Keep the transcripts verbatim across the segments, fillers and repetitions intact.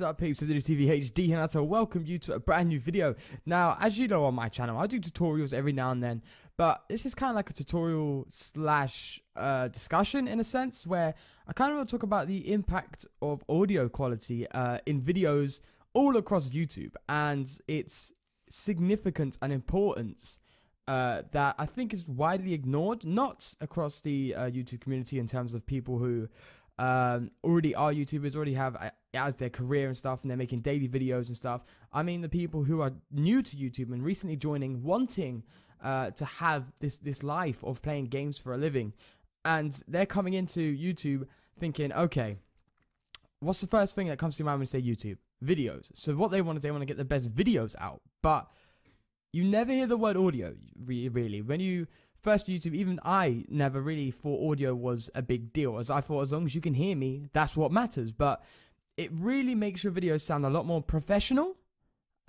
What's up, peeps? This is T V H D and I'd like to welcome you to a brand new video. Now, as you know, on my channel I do tutorials every now and then, but this is kind of like a tutorial slash uh, discussion in a sense, where I kind of want to talk about the impact of audio quality uh, in videos all across YouTube and its significance and importance uh, that I think is widely ignored, not across the uh, YouTube community in terms of people who Um, already are YouTubers, already have uh, as their career and stuff, and they're making daily videos and stuff. I mean, the people who are new to YouTube and recently joining, wanting uh, to have this this life of playing games for a living, and they're coming into YouTube thinking, okay, what's the first thing that comes to mind when you say YouTube? Videos. So what they want is they want to get the best videos out, but you never hear the word audio, really. When you first YouTube, even I never really thought audio was a big deal, as I thought as long as you can hear me, that's what matters. But it really makes your videos sound a lot more professional,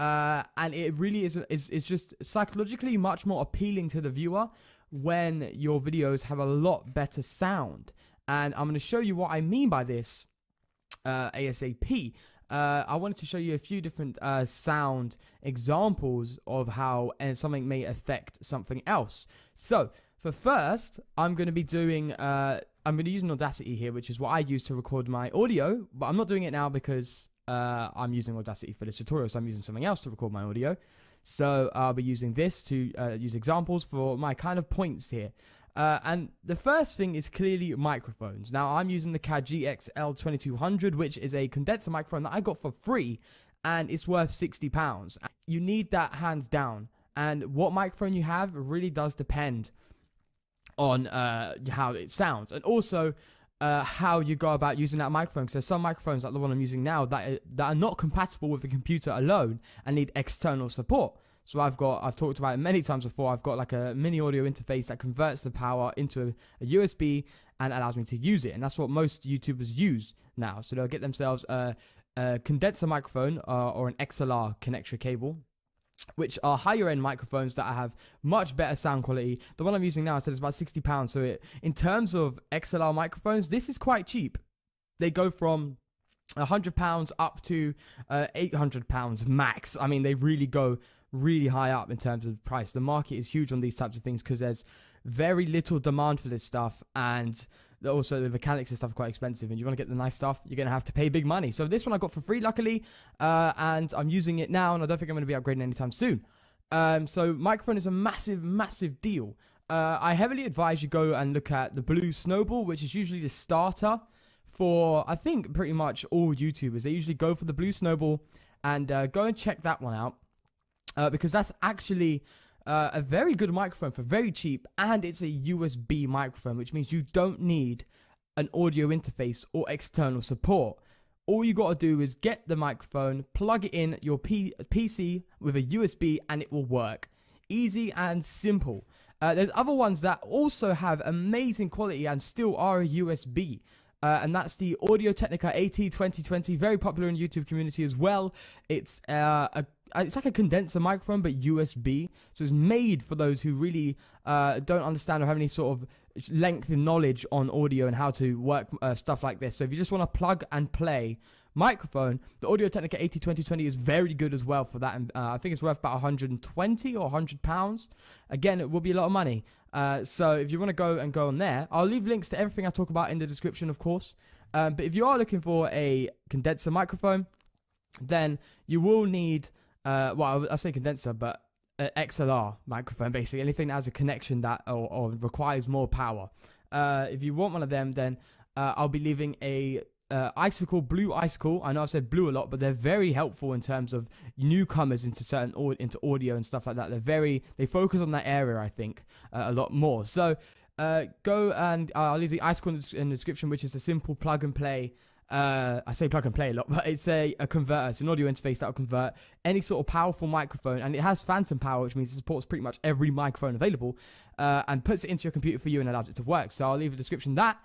uh, and it really is, is it's just psychologically much more appealing to the viewer when your videos have a lot better sound. And I'm going to show you what I mean by this uh, ASAP. Uh, I wanted to show you a few different uh, sound examples of how and something may affect something else. So, for first, I'm going to be doing, uh, I'm going to use an Audacity here, which is what I use to record my audio, but I'm not doing it now because uh, I'm using Audacity for this tutorial, so I'm using something else to record my audio. So, I'll be using this to uh, use examples for my kind of points here. Uh, and the first thing is clearly microphones. Now, I'm using the C A D G X L twenty-two hundred, which is a condenser microphone that I got for free, and it's worth sixty pounds. You need that hands down, and what microphone you have really does depend on uh, how it sounds, and also uh, how you go about using that microphone. So some microphones, like the one I'm using now, that are, that are not compatible with the computer alone and need external support. So I've got, I've talked about it many times before, I've got like a mini audio interface that converts the power into a, a U S B and allows me to use it. And that's what most YouTubers use now. So they'll get themselves a, a condenser microphone uh, or an X L R connector cable, which are higher end microphones that have much better sound quality. The one I'm using now, I said, is about sixty pounds. So it, in terms of X L R microphones, this is quite cheap. They go from one hundred pounds up to uh, eight hundred pounds max. I mean, they really go really high up in terms of price. The market is huge on these types of things because there's very little demand for this stuff, and also the mechanics and stuff are quite expensive, and you want to get the nice stuff, you're going to have to pay big money. So this one I got for free, luckily, uh, and I'm using it now, and I don't think I'm going to be upgrading anytime soon. Um, so microphone is a massive, massive deal. Uh, I heavily advise you go and look at the Blue Snowball, which is usually the starter for, I think, pretty much all YouTubers. They usually go for the Blue Snowball, and uh, go and check that one out. Uh, because that's actually uh, a very good microphone for very cheap, and it's a U S B microphone, which means you don't need an audio interface or external support. All you got to do is get the microphone, plug it in your P PC with a U S B, and it will work. Easy and simple. Uh, there's other ones that also have amazing quality and still are a U S B. Uh, and that's the Audio-Technica A T twenty twenty, very popular in the YouTube community as well. It's uh, a it's like a condenser microphone, but U S B. So it's made for those who really uh, don't understand or have any sort of length in knowledge on audio and how to work uh, stuff like this. So if you just want a plug and play microphone, the Audio-Technica A T twenty twenty is very good as well for that. And uh, I think it's worth about one hundred twenty or one hundred pounds. Again, it will be a lot of money. Uh, so if you want to go and go on there, I'll leave links to everything I talk about in the description, of course. Um, but if you are looking for a condenser microphone, then you will need... Uh, well, I say condenser, but uh, X L R microphone, basically. Anything that has a connection that or, or requires more power. Uh, if you want one of them, then uh, I'll be leaving a uh, Icicle, Blue Icicle. I know I've said blue a lot, but they're very helpful in terms of newcomers into certain or into audio and stuff like that. They're very, they focus on that area, I think, uh, a lot more. So uh, go and uh, I'll leave the Icicle in the, in the description, which is a simple plug and play. Uh, I say plug and play a lot, but it's a, a converter. It's an audio interface that will convert any sort of powerful microphone, and it has phantom power, which means it supports pretty much every microphone available, uh, and puts it into your computer for you and allows it to work. So I'll leave a description of that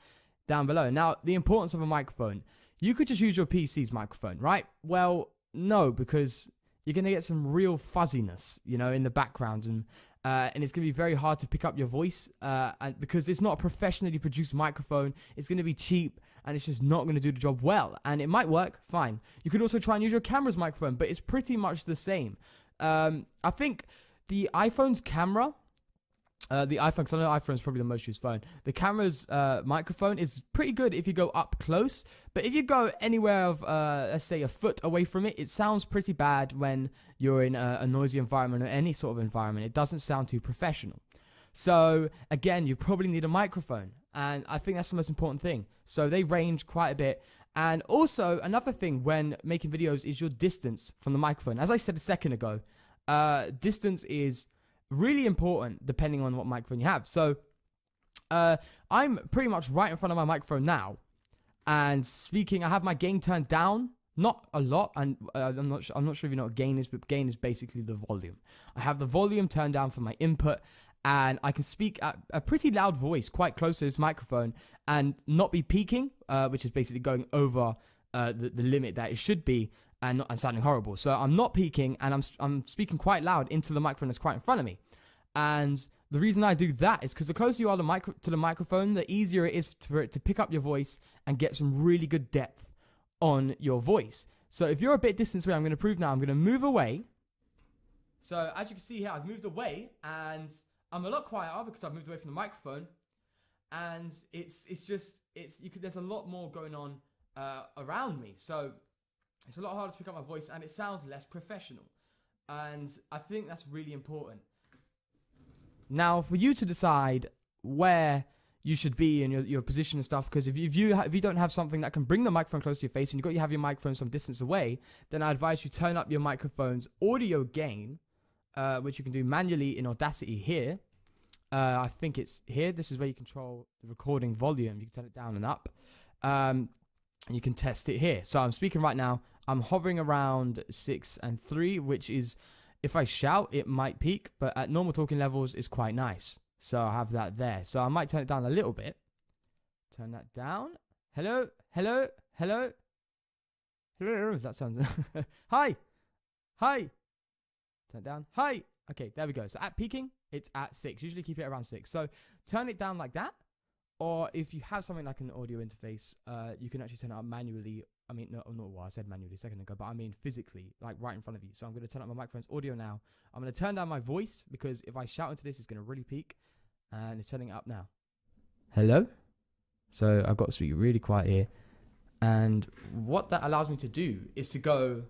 down below. Now, the importance of a microphone. You could just use your P C's microphone, right? Well, no, because you're going to get some real fuzziness, you know, in the background, and Uh, and it's going to be very hard to pick up your voice uh, and because it's not a professionally produced microphone. It's going to be cheap and it's just not going to do the job well. And it might work, fine. You could also try and use your camera's microphone, but it's pretty much the same. Um, I think the iPhone's camera, uh, the iPhone, because I know iPhone's probably the most used phone. The camera's uh, microphone is pretty good if you go up close, but if you go anywhere of, uh, let's say, a foot away from it, it sounds pretty bad when you're in a, a noisy environment or any sort of environment. It doesn't sound too professional. So, again, you probably need a microphone, and I think that's the most important thing. So they range quite a bit. And also, another thing when making videos is your distance from the microphone. As I said a second ago, uh, distance is really important depending on what microphone you have. So, uh, I'm pretty much right in front of my microphone now. And speaking, I have my gain turned down, not a lot, and uh, I'm not I'm not sure if you know what gain is, but gain is basically the volume. I have the volume turned down for my input, and I can speak at a pretty loud voice, quite close to this microphone, and not be peaking, uh, which is basically going over uh, the, the limit that it should be, and, not, and sounding horrible. So I'm not peaking, and I'm I'm speaking quite loud into the microphone that's quite in front of me, and. The reason I do that is because the closer you are to the, micro to the microphone, the easier it is for it to pick up your voice and get some really good depth on your voice. So if you're a bit distance away, I'm going to prove now, I'm going to move away. So as you can see here, I've moved away and I'm a lot quieter because I've moved away from the microphone. And it's it's just, it's you could, there's a lot more going on uh, around me. So it's a lot harder to pick up my voice and it sounds less professional. And I think that's really important. Now, for you to decide where you should be in your, your position and stuff, because if you, if, you if you don't have something that can bring the microphone close to your face and you've got you have your microphone some distance away, then I advise you turn up your microphone's audio gain, uh, which you can do manually in Audacity here. Uh, I think it's here. This is where you control the recording volume. You can turn it down and up, um, and you can test it here. So I'm speaking right now. I'm hovering around six and three, which is... If I shout, it might peak, but at normal talking levels, it's quite nice. So I have that there. So I might turn it down a little bit. Turn that down. Hello, hello, hello. Hello, that sounds... Hi, hi. Turn it down. Hi. Okay, there we go. So at peaking, it's at six. Usually keep it around six. So turn it down like that. Or if you have something like an audio interface, uh, you can actually turn it up manually. I mean, no, not well, I said manually a second ago, but I mean physically, like right in front of you. So I'm going to turn up my microphone's audio now. I'm going to turn down my voice because if I shout into this, it's going to really peak. And it's turning it up now. Hello? So I've got to speak really quiet here. And what that allows me to do is to go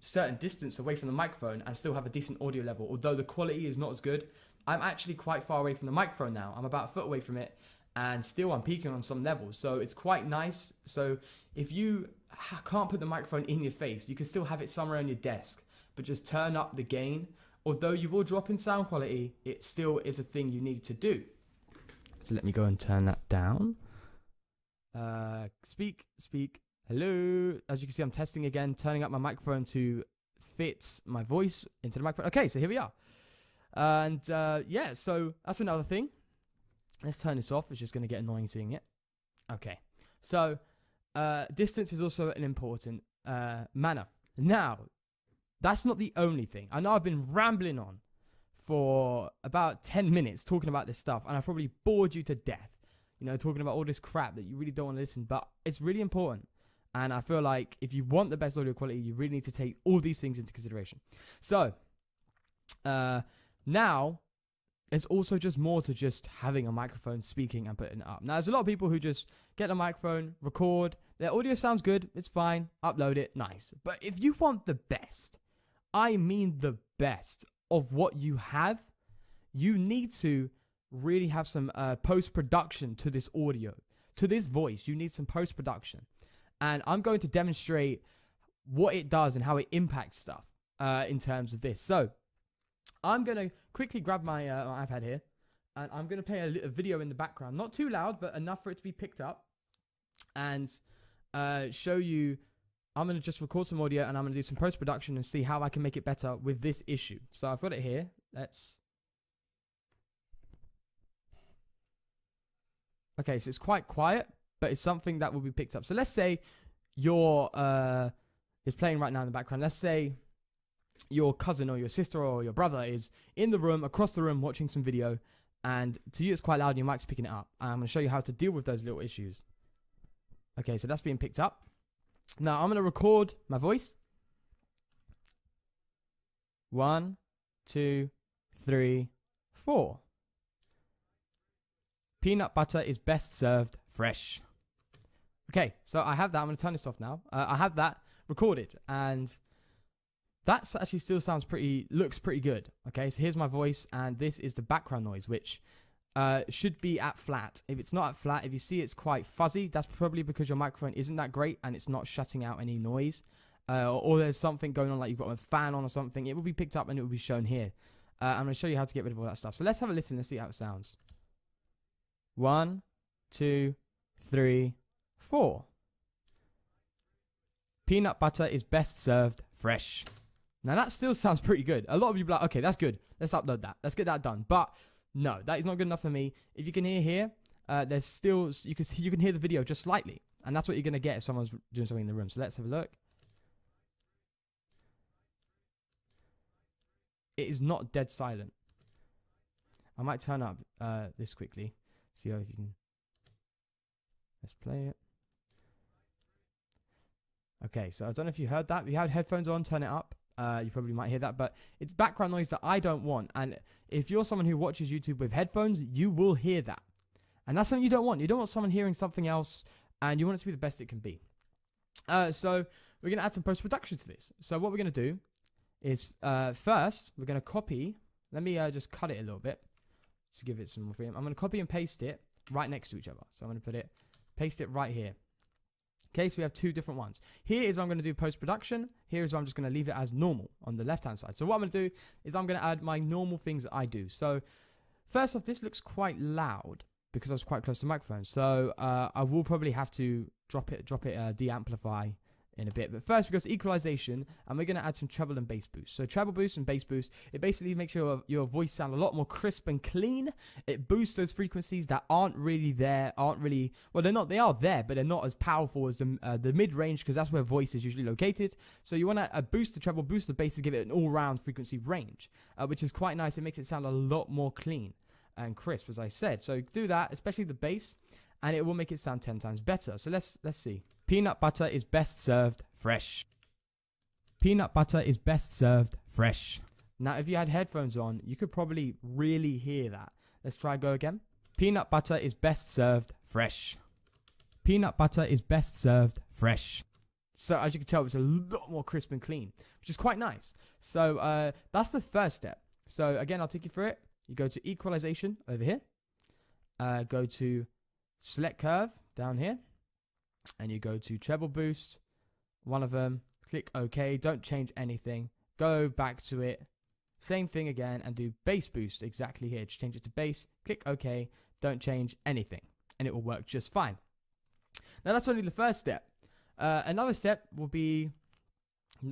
certain distance away from the microphone and still have a decent audio level. Although the quality is not as good, I'm actually quite far away from the microphone now. I'm about a foot away from it. And still I'm peaking on some levels, so it's quite nice. So if you can't put the microphone in your face, you can still have it somewhere on your desk, but just turn up the gain. Although you will drop in sound quality, it still is a thing you need to do. So let me go and turn that down. Uh, speak, speak, hello. As you can see, I'm testing again, turning up my microphone to fit my voice into the microphone. Okay, so here we are. And uh, yeah, so that's another thing. Let's turn this off, it's just going to get annoying seeing it. Okay, so uh, distance is also an important uh, manner. Now, that's not the only thing. I know I've been rambling on for about ten minutes talking about this stuff, and I've probably bored you to death, you know, talking about all this crap that you really don't want to listen, but it's really important. And I feel like if you want the best audio quality, you really need to take all these things into consideration. So, uh, now... It's also just more to just having a microphone, speaking and putting it up. Now, there's a lot of people who just get a microphone, record, their audio sounds good, it's fine, upload it, nice. But if you want the best, I mean the best of what you have, you need to really have some uh, post-production to this audio. To this voice, you need some post-production. And I'm going to demonstrate what it does and how it impacts stuff uh, in terms of this. So, I'm going to quickly grab my uh, iPad here, and I'm going to play a, a video in the background. Not too loud, but enough for it to be picked up, and uh, show you. I'm going to just record some audio, and I'm going to do some post-production and see how I can make it better with this issue. So I've got it here. Let's... Okay, so it's quite quiet, but it's something that will be picked up. So let's say your... Uh, it's playing right now in the background. Let's say your cousin or your sister or your brother is in the room, across the room, watching some video, and to you it's quite loud and your mic's picking it up. And I'm going to show you how to deal with those little issues. Okay, so that's being picked up. Now I'm going to record my voice. One, two, three, four. Peanut butter is best served fresh. Okay, so I have that. I'm going to turn this off now. Uh, I have that recorded, and that actually still sounds pretty, looks pretty good. Okay, so here's my voice, and this is the background noise, which uh, should be at flat. If it's not at flat, if you see it's quite fuzzy, that's probably because your microphone isn't that great, and it's not shutting out any noise, uh, or, or there's something going on, like you've got a fan on or something. It will be picked up, and it will be shown here. Uh, I'm going to show you how to get rid of all that stuff. So let's have a listen and see how it sounds. One, two, three, four. Peanut butter is best served fresh. Now that still sounds pretty good. A lot of you be like, okay, that's good. Let's upload that. Let's get that done. But no, that is not good enough for me. If you can hear here, uh, there's still, you can you can hear the video just slightly, and that's what you're gonna get if someone's doing something in the room. So let's have a look. It is not dead silent. I might turn up uh, this quickly. See how if you can. Let's play it. Okay, so I don't know if you heard that. If you had headphones on, turn it up. Uh, you probably might hear that, but it's background noise that I don't want. And if you're someone who watches YouTube with headphones, you will hear that. And that's something you don't want. You don't want someone hearing something else, and you want it to be the best it can be. Uh, so we're going to add some post-production to this. So what we're going to do is uh, first, we're going to copy. Let me uh, just cut it a little bit to give it some more freedom. I'm going to copy and paste it right next to each other. So I'm going to put it, paste it right here. Okay, so we have two different ones. Here is what I'm going to do post-production. Here is what I'm just going to leave it as normal on the left-hand side. So what I'm going to do is I'm going to add my normal things that I do. So first off, this looks quite loud because I was quite close to the microphone. So uh, I will probably have to drop it, drop it, uh, de-amplify in a bit. But first, we go to equalization, and we're going to add some treble and bass boost. So treble boost and bass boost, it basically makes your your voice sound a lot more crisp and clean. It boosts those frequencies that aren't really there, aren't really, well, they're not, they are there, but they're not as powerful as the, uh, the mid-range, because that's where voice is usually located. So you want to uh, boost the treble, boost the bass to give it an all-round frequency range, uh, which is quite nice. It makes it sound a lot more clean and crisp, as I said. So do that, especially the bass, and it will make it sound ten times better. So let's let's see. Peanut butter is best served fresh. Peanut butter is best served fresh. Now, if you had headphones on, you could probably really hear that. Let's try and go again. Peanut butter is best served fresh. Peanut butter is best served fresh. So as you can tell, it's a lot more crisp and clean, which is quite nice. So uh, that's the first step. So again, I'll take you through it. You go to equalization over here. Uh, go to select curve down here, and you go to treble boost, one of them, click OK, don't change anything, go back to it, same thing again, and do bass boost exactly here, just change it to bass, click OK, don't change anything, and it will work just fine. Now that's only the first step. Uh, another step will be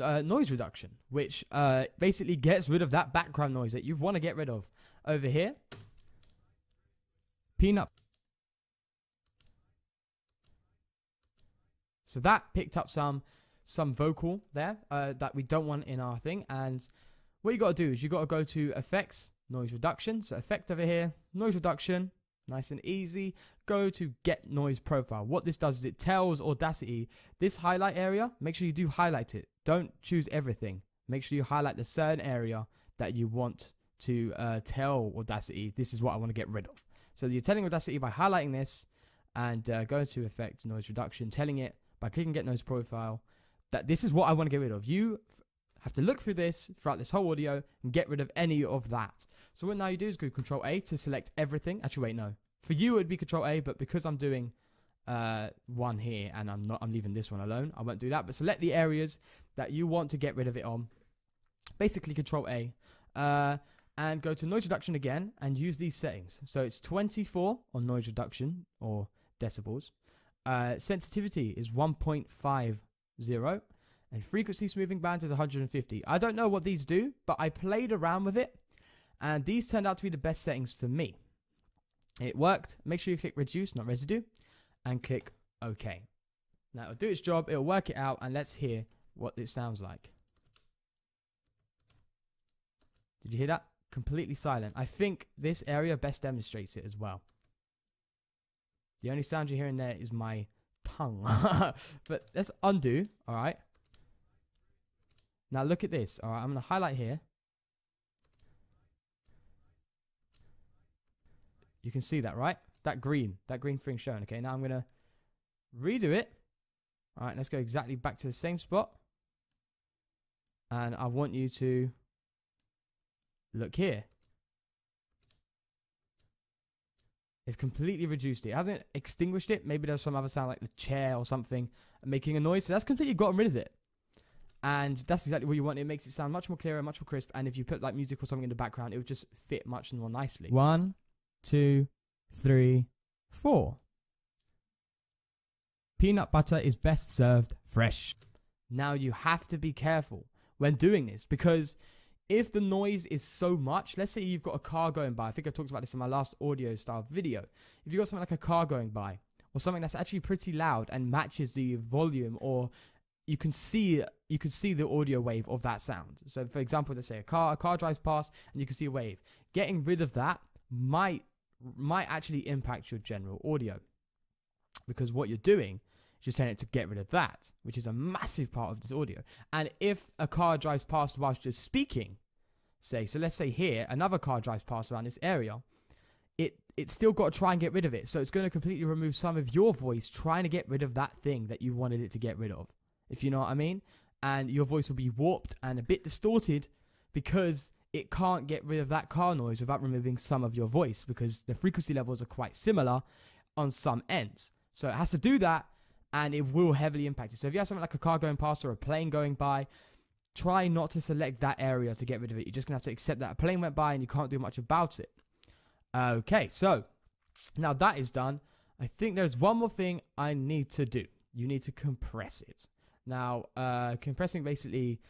uh, noise reduction, which uh, basically gets rid of that background noise that you want to get rid of. Over here, peanut. So that picked up some some vocal there uh, that we don't want in our thing. And what you got to do is you got to go to effects, noise reduction. So effect over here, noise reduction, nice and easy. Go to get noise profile. What this does is it tells Audacity this highlight area. Make sure you do highlight it. Don't choose everything. Make sure you highlight the certain area that you want to uh, tell Audacity this is what I want to get rid of. So you're telling Audacity by highlighting this and uh, going to effect, noise reduction, telling it by clicking get noise profile that this is what I want to get rid of. You have to look through this throughout this whole audio and get rid of any of that. So what now you do is go control A to select everything. Actually wait, no, for you it would be control A, but because I'm doing uh, one here and I'm not I'm leaving this one alone, I won't do that, but select the areas that you want to get rid of it on, basically control A, uh, and go to noise reduction again and use these settings. So it's twenty-four on noise reduction or decibels. Uh, sensitivity is one point five zero and frequency smoothing band is one hundred fifty. I don't know what these do, but I played around with it and these turned out to be the best settings for me. It worked. Make sure you click reduce, not residue, and click OK. Now it'll do its job, it'll work it out, and let's hear what it sounds like. Did you hear that? Completely silent. I think this area best demonstrates it as well. The only sound you hear in there is my tongue. But let's undo, alright? Now look at this, alright? I'm going to highlight here. You can see that, right? That green, that green thing shown. Okay, now I'm going to redo it. Alright, let's go exactly back to the same spot. And I want you to look here. It's completely reduced it. It hasn't extinguished it. Maybe there's some other sound like the chair or something making a noise. So that's completely gotten rid of it. And that's exactly what you want. It makes it sound much more clearer, much more crisp. And if you put like music or something in the background, it would just fit much more nicely. One, two, three, four. Peanut butter is best served fresh. Now you have to be careful when doing this, because if the noise is so much, let's say you've got a car going by. I think I talked about this in my last audio style video. If you've got something like a car going by or something that's actually pretty loud and matches the volume, or you can see you can see the audio wave of that sound. So for example, let's say a car a car drives past and you can see a wave. Getting rid of that might might actually impact your general audio, because what you're doing is you're telling it to get rid of that, which is a massive part of this audio. And if a car drives past whilst just speaking, say, so let's say here, another car drives past around this area, it, it's still got to try and get rid of it. So it's going to completely remove some of your voice trying to get rid of that thing that you wanted it to get rid of, if you know what I mean. And your voice will be warped and a bit distorted because it can't get rid of that car noise without removing some of your voice, because the frequency levels are quite similar on some ends. So it has to do that, and it will heavily impact it. So if you have something like a car going past or a plane going by, try not to select that area to get rid of it. You're just going to have to accept that a plane went by and you can't do much about it. Okay, so now that is done. I think there's one more thing I need to do. You need to compress it. Now, uh, compressing basically...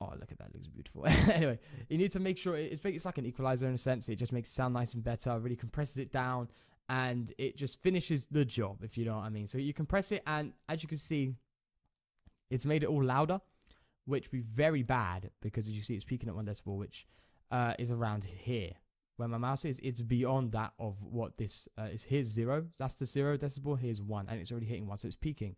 Oh, look at that. It looks beautiful. Anyway, you need to make sure it's, it's like an equalizer in a sense. It just makes it sound nice and better. Really compresses it down. And it just finishes the job, if you know what I mean. So you compress it, and as you can see, it's made it all louder, which would be very bad, because as you see, it's peaking at one decibel, which uh, is around here. Where my mouse is, it's beyond that of what this uh, is. Here's zero. That's the zero decibel. Here's one, and it's already hitting one, so it's peaking.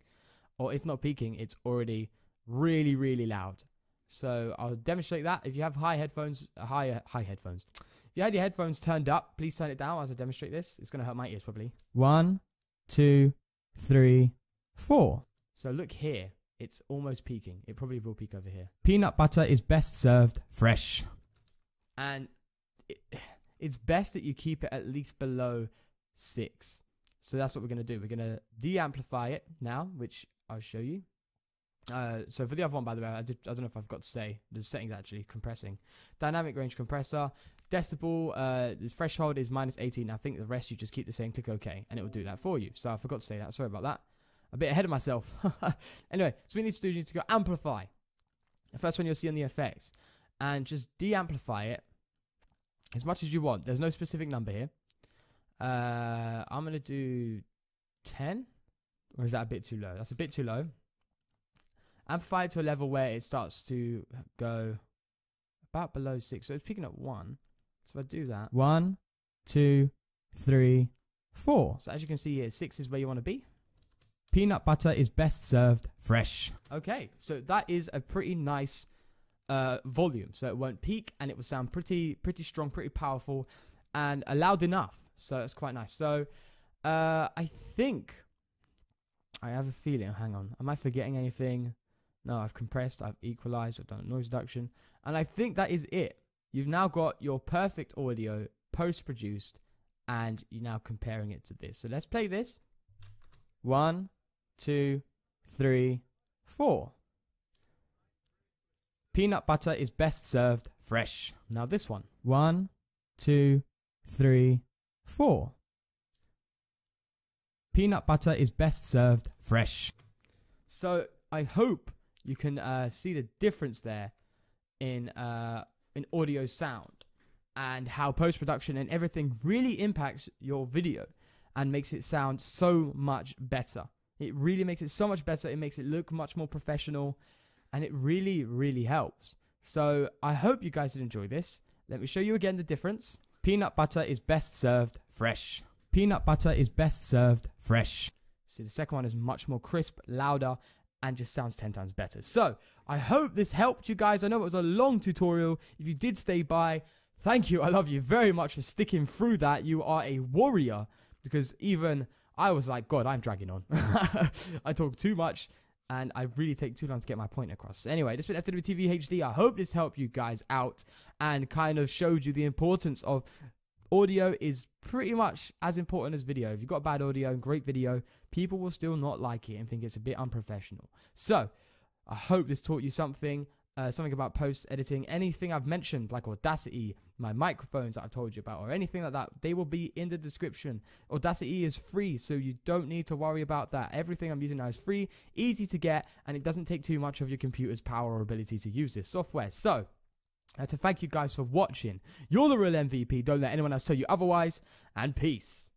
Or if not peaking, it's already really, really loud. So I'll demonstrate that. If you have high headphones, high, high headphones. If you had your headphones turned up, please turn it down as I demonstrate this. It's going to hurt my ears probably. One, two, three, four. So look here. It's almost peaking. It probably will peak over here. Peanut butter is best served fresh. And it, it's best that you keep it at least below six. So that's what we're going to do. We're going to de-amplify it now, which I'll show you. Uh, so for the other one, by the way, I, did, I don't know if I've got to say the settings actually, compressing. Dynamic range compressor. Decibel, uh, the threshold is minus eighteen. I think the rest you just keep the same, click OK, and it will do that for you. So I forgot to say that. Sorry about that. A bit ahead of myself. Anyway, so we need to do, you need to go amplify. The first one you'll see on the effects. And just de-amplify it as much as you want. There's no specific number here. Uh, I'm going to do ten. Or is that a bit too low? That's a bit too low. Amplify it to a level where it starts to go about below six. So it's picking up one. So if I do that, one, two, three, four. So as you can see here, six is where you want to be. Peanut butter is best served fresh. Okay, so that is a pretty nice uh, volume. So it won't peak, and it will sound pretty, pretty strong, pretty powerful, and loud enough. So that's quite nice. So uh, I think I have a feeling. Hang on, am I forgetting anything? No, I've compressed, I've equalized, I've done noise reduction. And I think that is it. You've now got your perfect audio post-produced, and you're now comparing it to this. So let's play this. One, two, three, four. Peanut butter is best served fresh. Now this one. One, two, three, four. Peanut butter is best served fresh. So I hope you can uh, see the difference there in uh, in audio sound, and how post-production and everything really impacts your video and makes it sound so much better. It really makes it so much better. It makes it look much more professional, and it really, really helps. So I hope you guys did enjoy this. Let me show you again the difference. Peanut butter is best served fresh. Peanut butter is best served fresh. See, the second one is much more crisp, louder, and just sounds ten times better. So I hope this helped you guys. I know it was a long tutorial. If you did stay by, thank you. I love you very much for sticking through that. You are a warrior, because even I was like, God, I'm dragging on. I talk too much and I really take too long to get my point across. Anyway, this has been F W T V H D. I hope this helped you guys out and kind of showed you the importance of audio is pretty much as important as video. If you've got bad audio and great video, people will still not like it and think it's a bit unprofessional. So I hope this taught you something. Uh, something about post editing, anything I've mentioned like Audacity, my microphones that I've told you about, or anything like that, they will be in the description. Audacity is free, so you don't need to worry about that. Everything I'm using now is free, easy to get, and it doesn't take too much of your computer's power or ability to use this software. So, I have to thank you guys for watching. You're the real M V P, don't let anyone else tell you otherwise, and peace.